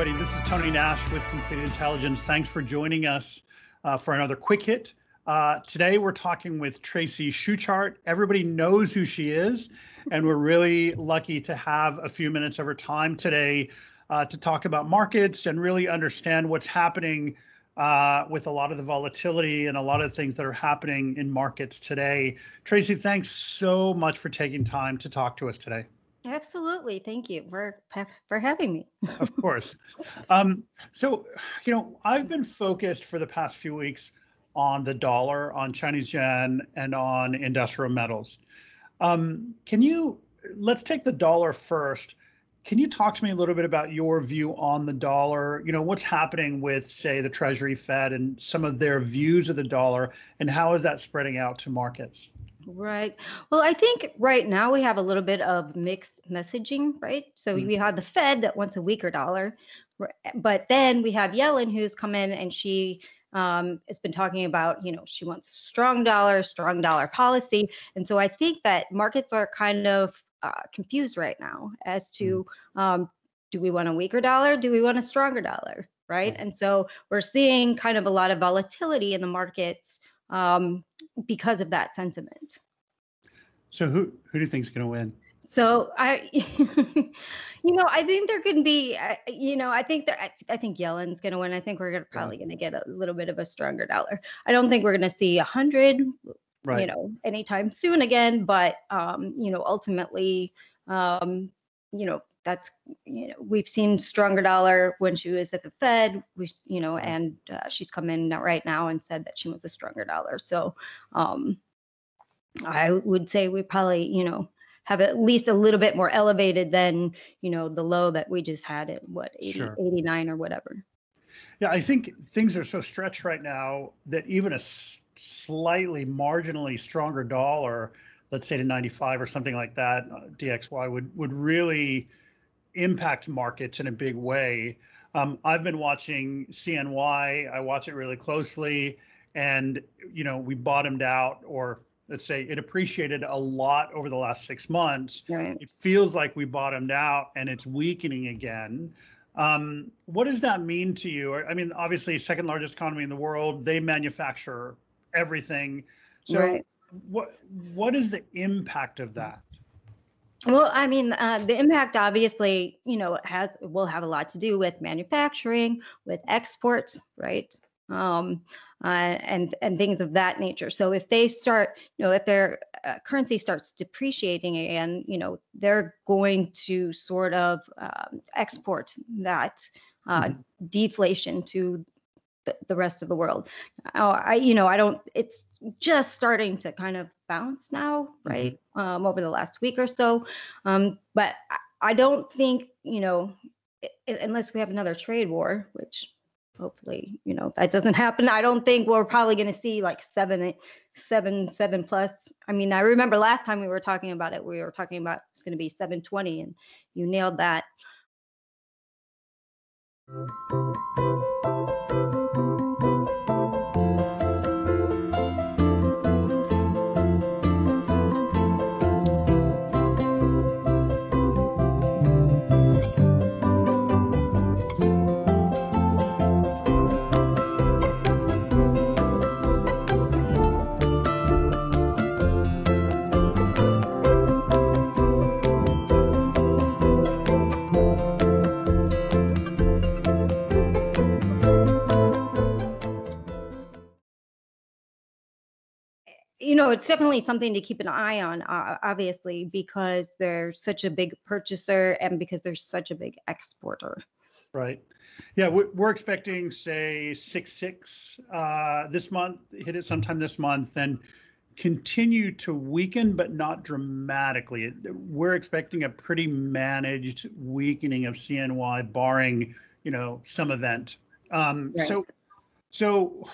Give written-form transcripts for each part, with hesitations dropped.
everybody. This is Tony Nash with Complete Intelligence. Thanks for joining us for another Quick Hit. Today, we're talking with Tracy Shuchart. Everybody knows who she is, and we're really lucky to have a few minutes of her time today to talk about markets and really understand what's happening with a lot of the volatility and a lot of things that are happening in markets today. Tracy, thanks so much for taking time to talk to us today. Absolutely. Thank you for having me. Of course. So, you know, I've been focused for the past few weeks on the dollar, on Chinese yuan, and on industrial metals. Let's take the dollar first. Can you talk to me a little bit about your view on the dollar? You know, what's happening with, say, the Treasury, Fed, and some of their views of the dollar, and how is that spreading out to markets? Right. Well, I think right now we have a little bit of mixed messaging, right? So we had the Fed that wants a weaker dollar, but then we have Yellen who's come in and she has been talking about, you know, she wants strong dollar policy. And so I think that markets are kind of confused right now as to do we want a weaker dollar? Do we want a stronger dollar? Right. And so we're seeing kind of a lot of volatility in the markets because of that sentiment. So who do you think is going to win? So I think there could be, I think Yellen's going to win. I think we're probably going to get a little bit of a stronger dollar. I don't think we're going to see 100, right, you know, anytime soon again. But ultimately, we've seen stronger dollar when she was at the Fed, and she's come in right now and said that she wants a stronger dollar. So I would say we probably, have at least a little bit more elevated than, the low that we just had at 89 or whatever. Yeah, I think things are so stretched right now that even a slightly marginally stronger dollar, let's say to 95 or something like that, DXY would really impact markets in a big way. I've been watching CNY. I watch it really closely, and we bottomed out, or let's say it appreciated a lot over the last 6 months. Right. It feels like we bottomed out, and it's weakening again. What does that mean to you? I mean, obviously, second largest economy in the world. They manufacture everything. So. Right. What is the impact of that? Well, I mean, the impact obviously, will have a lot to do with manufacturing, with exports, right? And things of that nature. So if they start, if their currency starts depreciating again, they're going to sort of export that deflation to the rest of the world. It's just starting to kind of bounce now, right? Over the last week or so. But I don't think, unless we have another trade war, which hopefully, that doesn't happen. I don't think we're probably going to see like seven plus. I mean, I remember last time we were talking about it, it's going to be 720, and you nailed that. It's definitely something to keep an eye on, obviously, because they're such a big purchaser and because they're such a big exporter. Right. Yeah, we're expecting, say, 6.6 this month, hit it sometime this month, and continue to weaken, but not dramatically. We're expecting a pretty managed weakening of CNY, barring, some event. Right. So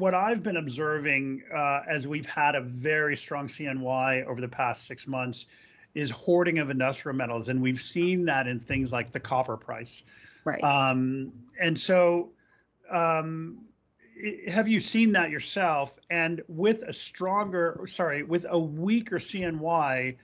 what I've been observing as we've had a very strong CNY over the past 6 months is hoarding of industrial metals. And we've seen that in things like the copper price. Right. Have you seen that yourself? And with a weaker CNY,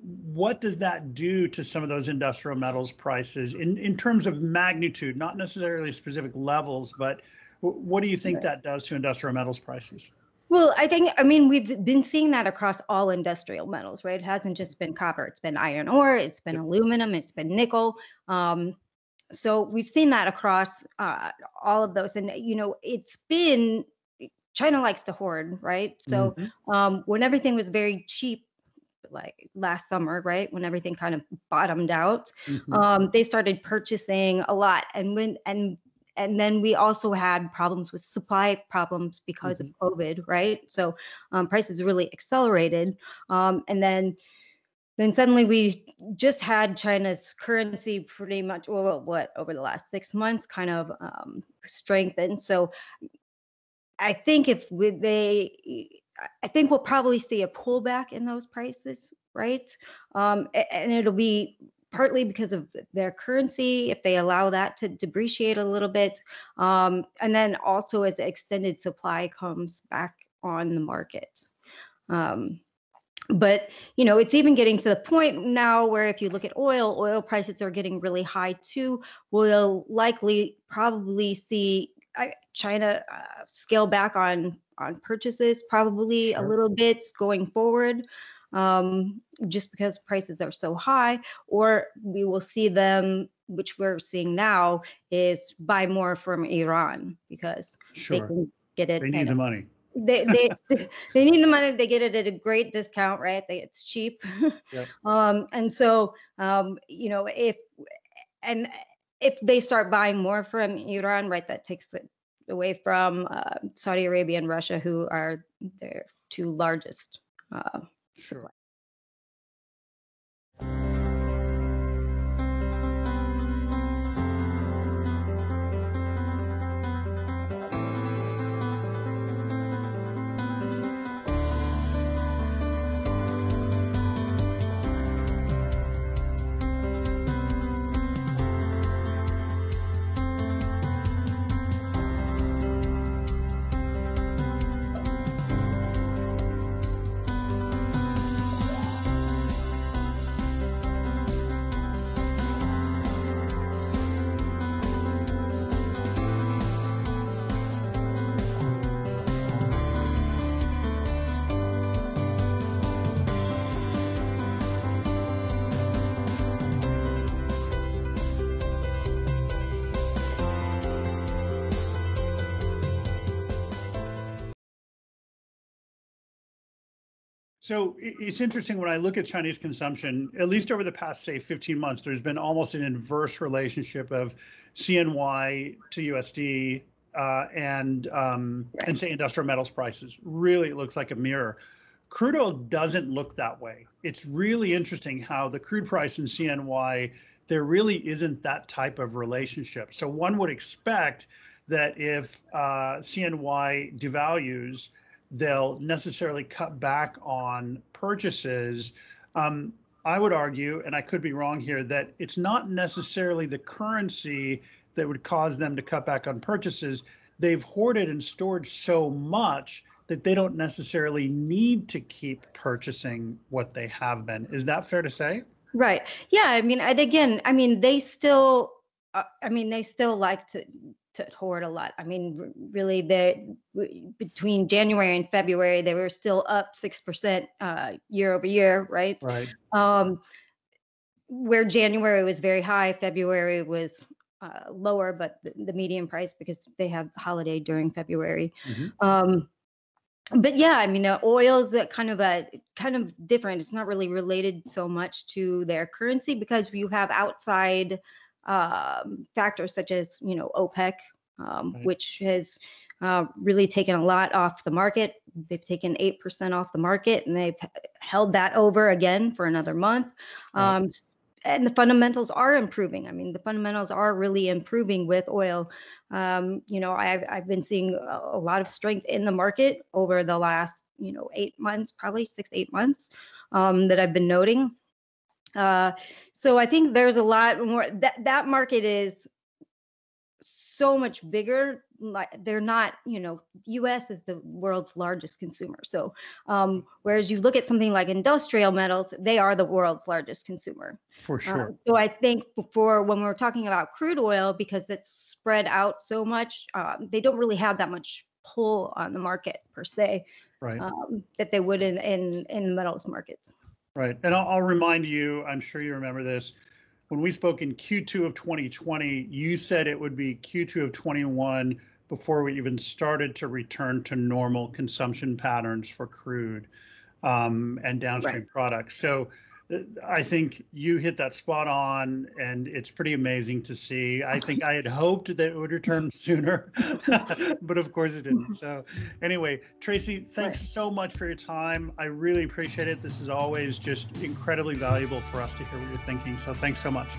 what does that do to some of those industrial metals prices in terms of magnitude, not necessarily specific levels, but what do you think that does to industrial metals prices? Well, I think, I mean, we've been seeing that across all industrial metals, right? It hasn't just been copper, it's been iron ore, it's been aluminum, it's been nickel. So we've seen that across all of those. And, you know, it's been, China likes to hoard, right? So when everything was very cheap, like last summer, right, when everything kind of bottomed out, they started purchasing a lot. And when, and then we also had problems with supply problems because of COVID, right? So prices really accelerated. And then suddenly we just had China's currency pretty much, well, what, over the last 6 months kind of strengthened. So I think if we, I think we'll probably see a pullback in those prices, right? And it'll be partly because of their currency, if they allow that to depreciate a little bit. And then also as extended supply comes back on the market. But, you know, it's even getting to the point now where if you look at oil, oil prices are getting really high too. We'll likely probably see China scale back on purchases probably a little bit going forward, just because prices are so high, or we will see them, which we're seeing now, is buy more from Iran because they can get it. They need the money. They need the money. They get it at a great discount, right? It's cheap. And so, you know, if they start buying more from Iran, right, that takes it away from Saudi Arabia and Russia, who are their two largest. So it's interesting when I look at Chinese consumption, at least over the past, say, 15 months, there's been almost an inverse relationship of CNY to USD and say industrial metals prices. Really, it looks like a mirror. Crude oil doesn't look that way. It's really interesting how the crude price and CNY, there really isn't that type of relationship. So one would expect that if CNY devalues, they'll necessarily cut back on purchases. I would argue, and I could be wrong here, that it's not necessarily the currency that would cause them to cut back on purchases. They've hoarded and stored so much that they don't necessarily need to keep purchasing what they have been. Is that fair to say? Right. Yeah. I mean, and again, I mean, they still, they still like to hoard a lot. I mean, really, between January and February, they were still up 6% year over year, right? Right. Where January was very high, February was lower, but the median price because they have holiday during February. But yeah, I mean, oil is kind of different. It's not really related so much to their currency because you have outside factors such as, you know, OPEC, which has really taken a lot off the market. They've taken 8% off the market, and they've held that over again for another month. And the fundamentals are improving. I mean, the fundamentals are really improving with oil. You know, I've been seeing a lot of strength in the market over the last, you know, 8 months, probably 6 to 8 months that I've been noting. So I think there's a lot more that market is so much bigger. Like they're not, you know, US is the world's largest consumer. So whereas you look at something like industrial metals, they are the world's largest consumer. For sure. So I think before when we were talking about crude oil, because that's spread out so much, they don't really have that much pull on the market per se, right? That they would in metals markets. Right. And I'll remind you, I'm sure you remember this, when we spoke in Q2 of 2020, you said it would be Q2 of 21 before we even started to return to normal consumption patterns for crude and downstream right. products. So I think you hit that spot on, and it's pretty amazing to see. I think I had hoped that it would return sooner, but of course it didn't. So anyway, Tracy, thanks so much for your time. I really appreciate it. This is always just incredibly valuable for us to hear what you're thinking. So thanks so much.